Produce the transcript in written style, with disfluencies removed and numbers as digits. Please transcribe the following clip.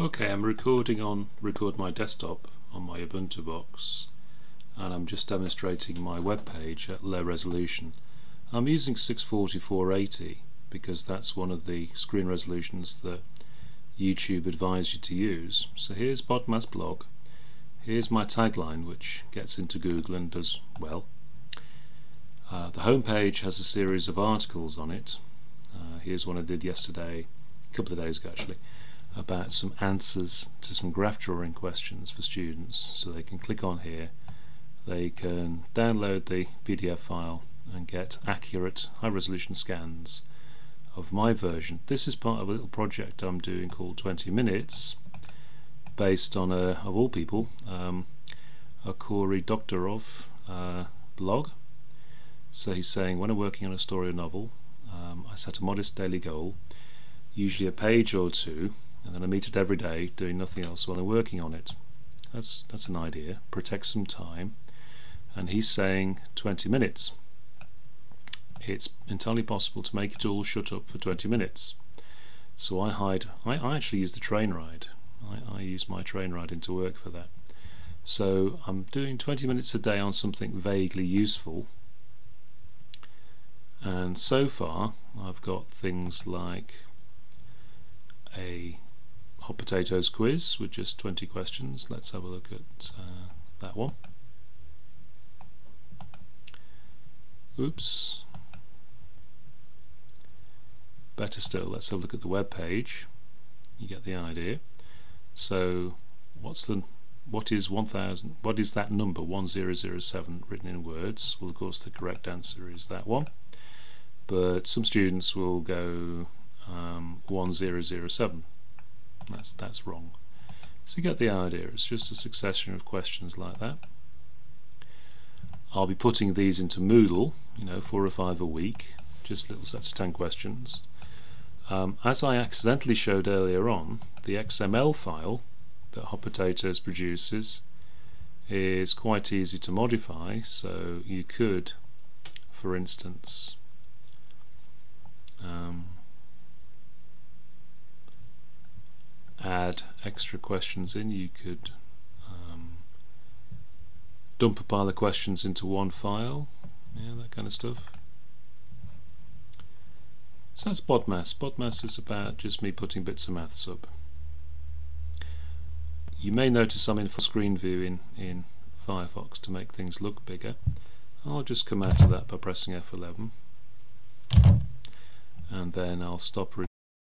Okay, I'm recording on Record My Desktop on my Ubuntu box, and I'm just demonstrating my web page at low resolution. I'm using 640x480 because that's one of the screen resolutions that YouTube advised you to use. So here's Bodmas blog, here's my tagline which gets into Google and does well. The homepage has a series of articles on it. Here's one I did yesterday, a couple of days ago actually, about some answers to some graph drawing questions for students, so they can click on here, they can download the PDF file and get accurate high resolution scans of my version. This is part of a little project I'm doing called 20 Minutes, based on a, of all people, a Cory Doctorow blog. So he's saying, when I'm working on a story or novel, I set a modest daily goal, usually a page or two, and then I meet it every day, doing nothing else while I'm working on it. That's an idea, protect some time, and he's saying 20 minutes. It's entirely possible to make it all shut up for 20 minutes. So I actually use the train ride. I use my train ride into work for that. So I'm doing 20 minutes a day on something vaguely useful, and so far I've got things like a Hot Potatoes quiz with just 20 questions. Let's have a look at that one. Oops. Better still, let's have a look at the web page. You get the idea. So, what is that number 1007 written in words? Well, of course, the correct answer is that one. But some students will go 1007. That's wrong. So you get the idea. It's just a succession of questions like that. I'll be putting these into Moodle, you know, 4 or 5 a week, just little sets of 10 questions. As I accidentally showed earlier on, the XML file that Hot Potatoes produces is quite easy to modify. So you could, for instance, add extra questions in. You could dump a pile of questions into one file, yeah, that kind of stuff. So that's Bodmas. Bodmas is about just me putting bits of maths up. You may notice I'm in full screen view in Firefox to make things look bigger. I'll just come out of that by pressing F11, and then I'll stop